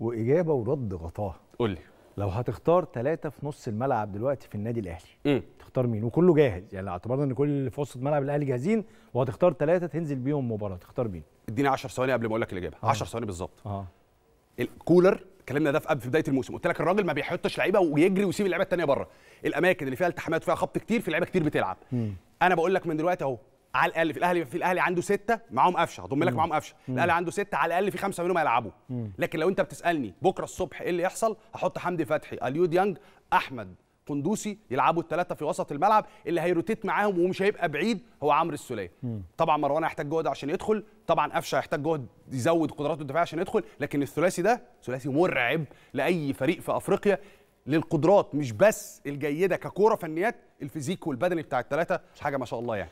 واجابه ورد غطاه. قول لي لو هتختار ثلاثه في نص الملعب دلوقتي في النادي الاهلي تختار مين؟ وكله جاهز يعني، لو اعتبرنا ان كل اللي في وسط ملعب الاهلي جاهزين وهتختار ثلاثه تنزل بيهم مباراه، تختار مين؟ اديني 10 ثواني قبل ما اقول لك الاجابه. 10 ثواني بالظبط. الكولر كلامنا ده في بدايه الموسم، قلت لك الراجل ما بيحطش لعيبه ويجري ويسيب اللعيبه الثانيه بره، الاماكن اللي فيها التحامات وفيها خبط كتير في لعيبه كتير بتلعب. انا بقول لك من دلوقتي اهو، على الاقل في الاهلي عنده 6 معاهم قفشه، هضم لك معاهم قفشه، الاهلي عنده 6 على الاقل في 5 منهم هيلعبوا. لكن لو انت بتسالني بكره الصبح ايه اللي يحصل، هحط حمدي فتحي، اليو ديانج، احمد قندوسي، يلعبوا الثلاثه في وسط الملعب اللي هيروتيت معاهم ومش هيبقى بعيد هو عمرو السوليه. طبعا مروان هيحتاج جهد عشان يدخل، طبعا قفشه هيحتاج جهد يزود قدراته الدفاعيه عشان يدخل، لكن الثلاثي ده ثلاثي مرعب لاي فريق في افريقيا للقدرات مش بس الجيده ككوره، فنيات الفيزيك والبدني بتاع الثلاثه حاجه ما شاء الله يعني.